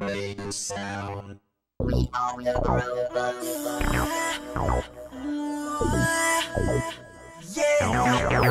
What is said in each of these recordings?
Make a sound. We are the robots. Yeah.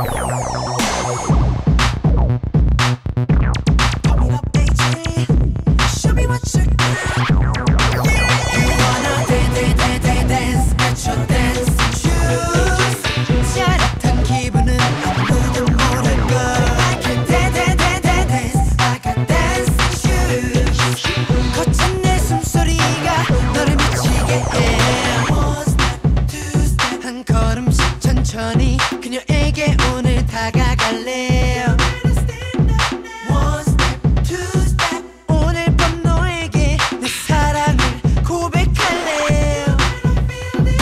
천천히 그녀에게 오늘 다가갈래요 One step, two step 오늘 밤 너에게 내 사랑을 고백할래요 내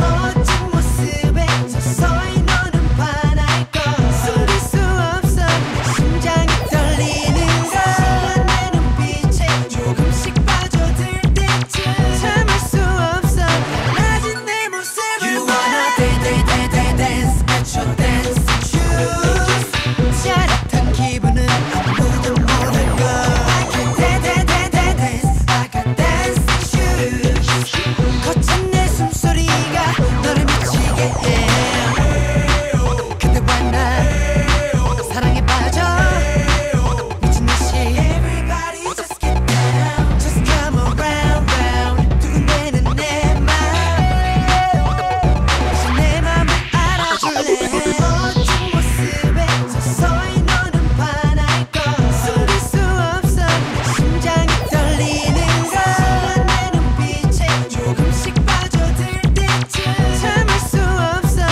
멋진 모습에 서서히 너는 반할 걸 숨길 수 없어 내 심장이 떨리는 걸 내 눈빛에 조금씩 빠져들 때쯤 참을 수 없어 달라진 내 모습을 봐 Dance at your dancing shoes. 짜릿한 기분은 아무도 모를 걸. I can dance. I got dancing shoes. 거친 내 숨소리가 너를 미치게 해. 그대와 나 사랑에 빠져 미친 듯이. Everybody just get down. Just come around, round. 두근대는 내 맘. 이제 내 맘을 멋진 모습에 서서히 너는 반할 걸 숨길 수 없어 내 심장이 떨리는 걸 내 눈빛에 조금씩 빠져들 때쯤 참을 수 없어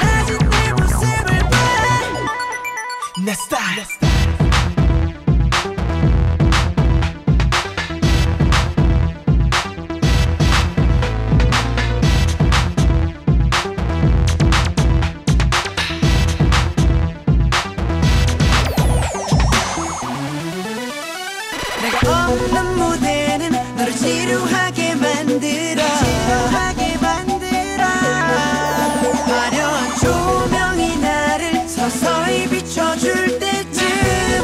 달라진 내 모습을 봐 내 스타일 내가 없는 무대는 너를 지루하게 만들어 화려한 조명이 나를 서서히 비춰줄 때쯤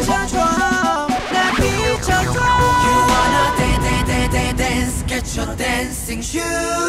나 비춰줘 You wanna dance, get your dancing shoes